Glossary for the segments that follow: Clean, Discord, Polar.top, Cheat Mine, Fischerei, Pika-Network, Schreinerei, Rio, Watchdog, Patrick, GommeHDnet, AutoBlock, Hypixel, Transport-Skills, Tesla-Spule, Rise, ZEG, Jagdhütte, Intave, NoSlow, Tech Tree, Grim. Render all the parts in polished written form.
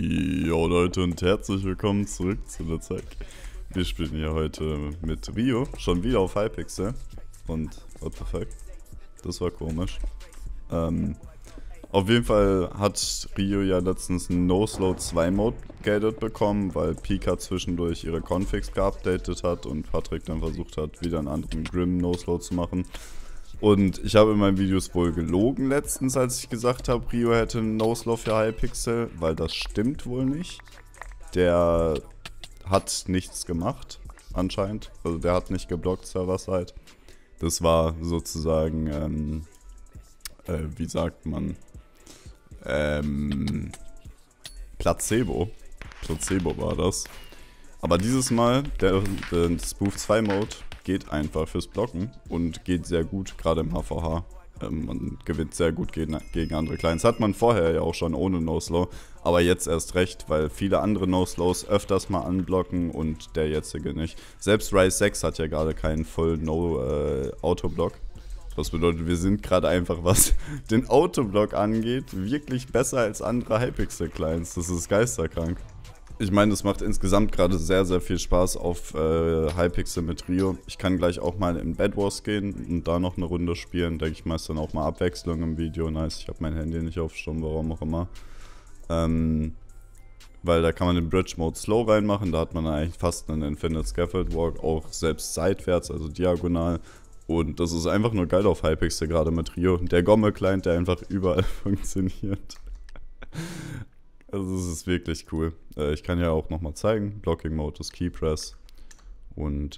Jo Leute und herzlich willkommen zurück zu der ZEG. Wir spielen hier heute mit Rio, schon wieder auf Hypixel. Und what the fuck? Das war komisch. Auf jeden Fall hat Rio ja letztens einen No-Slow 2 Mode gated bekommen, weil Pika zwischendurch ihre Configs geupdatet hat und Patrick dann versucht hat, wieder einen anderen Grim No-Slow zu machen. Und ich habe in meinen Videos wohl gelogen letztens, als ich gesagt habe, Rio hätte einen No-Slow für Hypixel, weil das stimmt wohl nicht. Der hat nichts gemacht, anscheinend. Also der hat nicht geblockt, Server-Side. Das war sozusagen, wie sagt man, Placebo. Placebo war das. Aber dieses Mal, der Spoof 2 Mode geht einfach fürs Blocken und geht sehr gut, gerade im HVH. Man gewinnt sehr gut gegen andere Clients. Hat man vorher ja auch schon ohne No-Slow, aber jetzt erst recht, weil viele andere No-Slows öfters mal anblocken und der jetzige nicht. Selbst Rise 6 hat ja gerade keinen Full-No-Autoblock. Das bedeutet, wir sind gerade einfach, was den Autoblock angeht, wirklich besser als andere Hypixel-Clients. Das ist geisterkrank. Ich meine, es macht insgesamt gerade sehr, sehr viel Spaß auf Hypixel mit Rio. Ich kann gleich auch mal in Bed Wars gehen und da noch eine Runde spielen. Denke ich mal, ist dann auch mal Abwechslung im Video. Nice, ich habe mein Handy nicht auf Sturm, warum auch immer. Weil da kann man den Bridge Mode Slow reinmachen. Da hat man eigentlich fast einen Infinite Scaffold Walk, auch selbst seitwärts, also diagonal. Und das ist einfach nur geil auf Hypixel gerade mit Rio. Der Gomme-Client, der einfach überall funktioniert. Also es ist wirklich cool. Ich kann ja auch nochmal zeigen. Blocking Mode ist Key Press. Und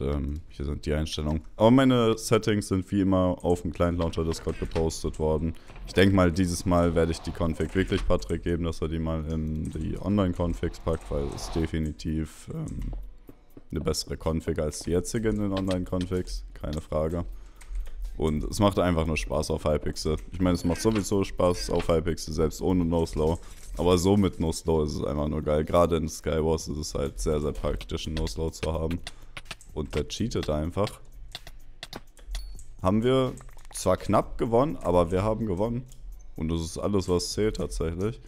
hier sind die Einstellungen. Aber meine Settings sind wie immer auf dem Client Launcher Discord gepostet worden. Ich denke mal, dieses Mal werde ich die Config wirklich Patrick geben, dass er die mal in die Online-Configs packt, weil es definitiv eine bessere Config als die jetzige in den Online-Configs. Keine Frage. Und es macht einfach nur Spaß auf Hypixel. Ich meine, es macht sowieso Spaß auf Hypixel, selbst ohne No-Slow. Aber so mit No-Slow ist es einfach nur geil. Gerade in Skywars ist es halt sehr, sehr praktisch, einen No-Slow zu haben. Und der cheatet einfach. Haben wir zwar knapp gewonnen, aber wir haben gewonnen. Und das ist alles, was zählt tatsächlich.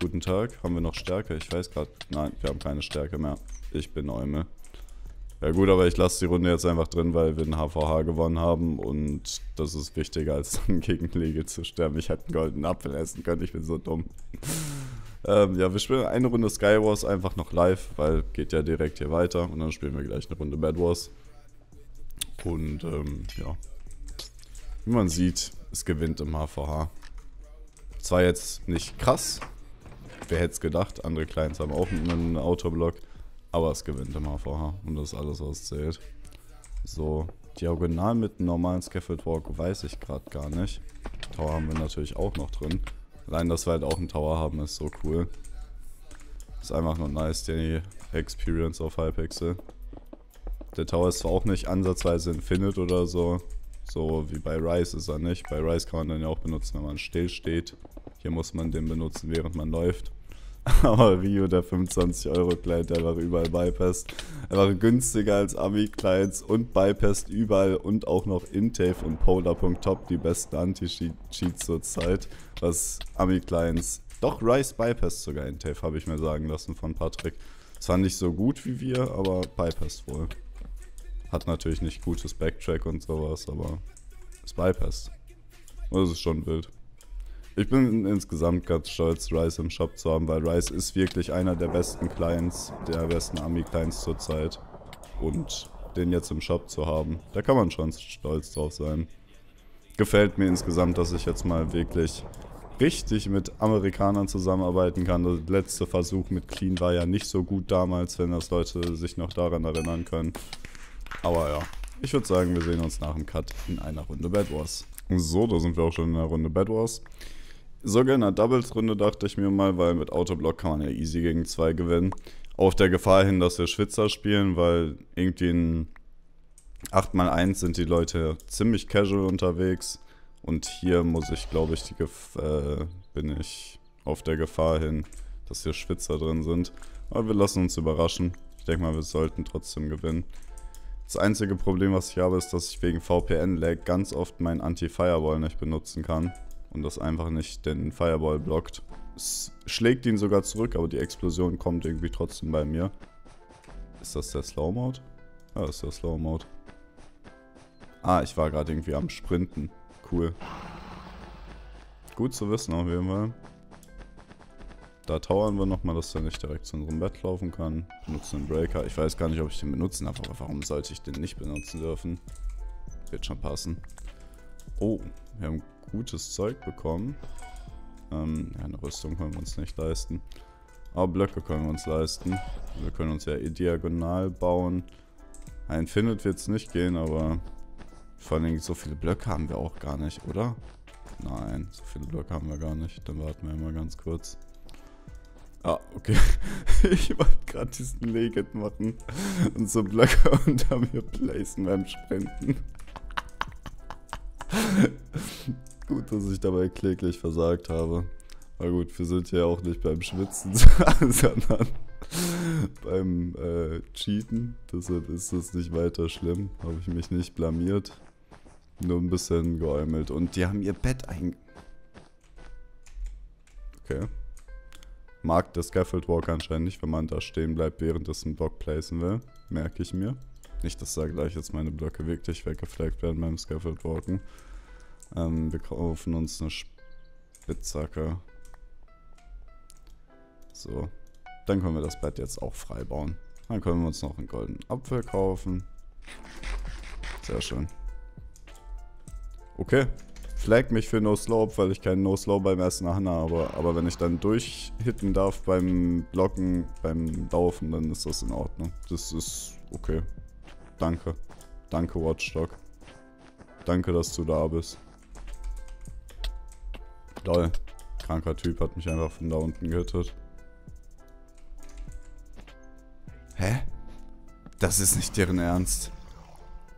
Guten Tag. Haben wir noch Stärke? Ich weiß gerade. Nein, wir haben keine Stärke mehr. Ich bin Eumel. Ja gut, aber ich lasse die Runde jetzt einfach drin, weil wir den HVH gewonnen haben und das ist wichtiger, als dann gegen Legel zu sterben. Ich hätte einen goldenen Apfel essen können, ich bin so dumm. Ja, wir spielen eine Runde Skywars einfach noch live, weil geht ja direkt hier weiter und dann spielen wir gleich eine Runde Bed Wars. Und ja, wie man sieht, es gewinnt im HVH. Zwar jetzt nicht krass, wer hätte es gedacht, andere Clients haben auch einen Autoblock. Aber es gewinnt im HVH und das ist alles, was zählt. So, diagonal mit einem normalen Scaffold Walk weiß ich gerade gar nicht. Tower haben wir natürlich auch noch drin. Allein, dass wir halt auch einen Tower haben, ist so cool. Ist einfach nur nice, die Experience auf Hypixel. Der Tower ist zwar auch nicht ansatzweise Infinite oder so. So wie bei Rise ist er nicht. Bei Rise kann man den ja auch benutzen, wenn man still steht. Hier muss man den benutzen, während man läuft. Aber Rio, der 25-Euro-Client, der war überall bypassed. Er war günstiger als Ami-Clients und bypassed überall und auch noch Intave und Polar.top, die besten Anti-Cheats zur Zeit. Was Ami-Clients, doch Rise bypassed sogar Intave, habe ich mir sagen lassen von Patrick. Zwar nicht so gut wie wir, aber bypassed wohl. Hat natürlich nicht gutes Backtrack und sowas, aber ist bypassed. Und das ist schon wild. Ich bin insgesamt ganz stolz, Rise im Shop zu haben, weil Rise ist wirklich einer der besten Clients, der besten Ami-Clients zurzeit. Und den jetzt im Shop zu haben, da kann man schon stolz drauf sein. Gefällt mir insgesamt, dass ich jetzt mal wirklich richtig mit Amerikanern zusammenarbeiten kann. Der letzte Versuch mit Clean war ja nicht so gut damals, wenn das Leute sich noch daran erinnern können. Aber ja, ich würde sagen, wir sehen uns nach dem Cut in einer Runde Bed Wars. So, da sind wir auch schon in einer Runde Bed Wars. Sogar in einer Doubles-Runde dachte ich mir mal, weil mit Autoblock kann man ja easy gegen 2 gewinnen. Auf der Gefahr hin, dass wir Schwitzer spielen, weil irgendwie in 8x1 sind die Leute ziemlich casual unterwegs. Und hier muss ich, glaube ich, bin ich auf der Gefahr hin, dass hier Schwitzer drin sind. Aber wir lassen uns überraschen. Ich denke mal, wir sollten trotzdem gewinnen. Das einzige Problem, was ich habe, ist, dass ich wegen VPN-Lag ganz oft meinen Anti-Firewall nicht benutzen kann. Und das einfach nicht den Firewall blockt. schlägt ihn sogar zurück, aber die Explosion kommt irgendwie trotzdem bei mir. Ist das der Slow-Mode? Ja, das ist der Slow-Mode. Ah, ich war gerade irgendwie am Sprinten. Cool. Gut zu wissen auf jeden Fall. Da tauern wir nochmal, dass er nicht direkt zu unserem Bett laufen kann. Benutzen den Breaker. Ich weiß gar nicht, ob ich den benutzen darf, aber warum sollte ich den nicht benutzen dürfen? Wird schon passen. Oh, wir haben gutes Zeug bekommen. Eine Rüstung können wir uns nicht leisten. Aber Blöcke können wir uns leisten. Wir können uns ja diagonal bauen. Ein Findet wird es nicht gehen, aber vor allen Dingen so viele Blöcke haben wir auch gar nicht, oder? Nein, so viele Blöcke haben wir gar nicht. Dann warten wir mal ganz kurz. Ah, okay. Ich wollte gerade diesen Legit machen und so Blöcke unter mir placen beim Sprinten. Gut, dass ich dabei kläglich versagt habe. Aber gut, wir sind ja auch nicht beim Schwitzen, sondern beim Cheaten. Deshalb ist das nicht weiter schlimm. Habe ich mich nicht blamiert. Nur ein bisschen geäumelt. Und die haben ihr Bett Okay. Mag der Scaffold Walk anscheinend nicht, wenn man da stehen bleibt, während es einen Block placen will. Merke ich mir. Nicht, dass da gleich jetzt meine Blöcke wirklich weggefleckt werden beim Scaffold Walken. Wir kaufen uns eine Spitzhacke. So. Dann können wir das Bett jetzt auch frei bauen. Dann können wir uns noch einen goldenen Apfel kaufen. Sehr schön. Okay. Flag mich für No Slope, weil ich keinen No Slope beim ersten Hana habe. Aber wenn ich dann durchhitten darf beim Blocken, beim Laufen, dann ist das in Ordnung. Das ist okay. Danke. Danke, Watchdog. Danke, dass du da bist. Lol. Kranker Typ hat mich einfach von da unten gehittet. Hä? Das ist nicht deren Ernst.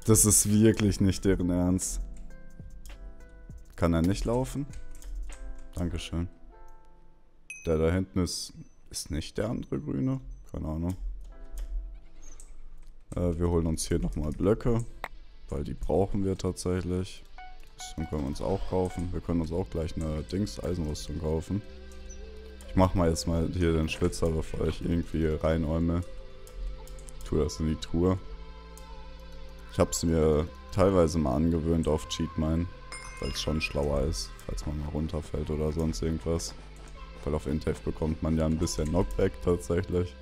Das ist wirklich nicht deren Ernst. Kann er nicht laufen? Dankeschön. Der da hinten ist nicht der andere Grüne? Keine Ahnung. Wir holen uns hier nochmal Blöcke, weil die brauchen wir tatsächlich. Rüstung können wir uns auch kaufen. Wir können uns auch gleich eine Eisenrüstung kaufen. Ich mach mal jetzt mal hier den Schwitzer, bevor ich irgendwie reinäume. Ich tue das in die Truhe. Ich hab's mir teilweise mal angewöhnt auf Cheat Mine, weil es schon schlauer ist, falls man mal runterfällt oder sonst irgendwas. Weil auf Intave bekommt man ja ein bisschen Knockback tatsächlich.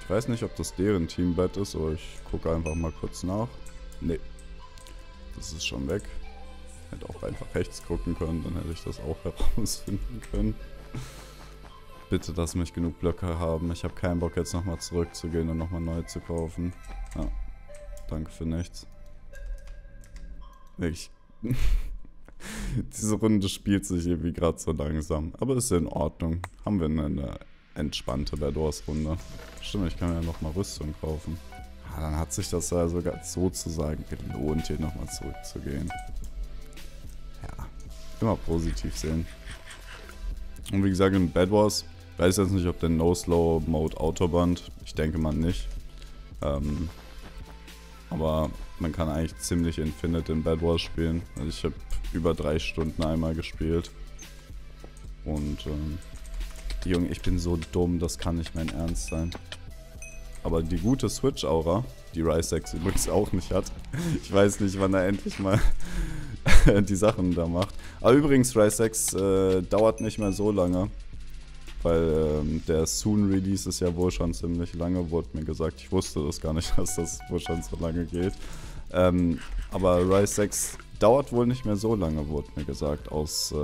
Ich weiß nicht, ob das deren Teambett ist, aber ich gucke einfach mal kurz nach. Ne, das ist schon weg. Hätte auch einfach rechts gucken können, dann hätte ich das auch herausfinden können. Bitte, dass mich genug Blöcke haben. Ich habe keinen Bock jetzt nochmal zurückzugehen und nochmal neu zu kaufen. Ja, danke für nichts. Diese Runde spielt sich irgendwie gerade so langsam. Aber ist ja in Ordnung. Haben wir eine entspannte Bedwars-Runde. Stimmt, ich kann ja nochmal Rüstung kaufen. Ah, dann hat sich das ja sogar sozusagen gelohnt, hier nochmal zurückzugehen. Ja, immer positiv sehen. Und wie gesagt, in Bedwars, weiß jetzt nicht, ob der No-Slow-Mode Autoband. Ich denke mal nicht. Aber man kann eigentlich ziemlich Infinite in Bedwars spielen. Also ich habe über 3 Stunden einmal gespielt. Und Junge, ich bin so dumm, das kann nicht mein Ernst sein. Aber die gute Switch-Aura, die Rise übrigens auch nicht hat. Ich weiß nicht, wann er endlich mal die Sachen da macht. Aber übrigens, Rise dauert nicht mehr so lange. Weil der Soon-Release ist ja wohl schon ziemlich lange, wurde mir gesagt. Ich wusste das gar nicht, dass das wohl schon so lange geht. Aber Rise 6 dauert wohl nicht mehr so lange, wurde mir gesagt, aus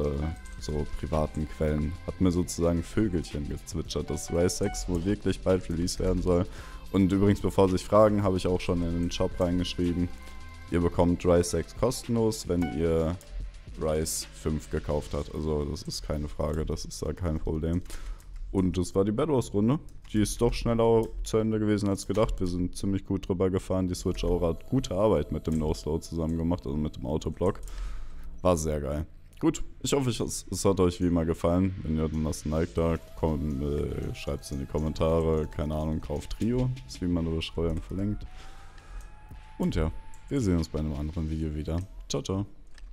so privaten Quellen. Hat mir sozusagen Vögelchen gezwitschert, dass Rise 6 wohl wirklich bald Release werden soll. Und übrigens, bevor Sie sich fragen, habe ich auch schon in den Shop reingeschrieben. Ihr bekommt Rise 6 kostenlos, wenn ihr Rise 5 gekauft hat. Also das ist keine Frage, das ist da kein Problem. Und das war die Bedwars-Runde. Die ist doch schneller zu Ende gewesen als gedacht. Wir sind ziemlich gut drüber gefahren. Die Switch-Aura hat gute Arbeit mit dem No-Slow zusammen gemacht, also mit dem Autoblock. War sehr geil. Gut, ich hoffe, es hat euch wie immer gefallen. Wenn ihr dann lasst ein Like da, schreibt es in die Kommentare. Keine Ahnung, kauft Rio. Ist wie man über Schreuen verlinkt. Und ja, wir sehen uns bei einem anderen Video wieder. Ciao, ciao.